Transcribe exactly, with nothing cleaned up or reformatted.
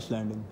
crash landing.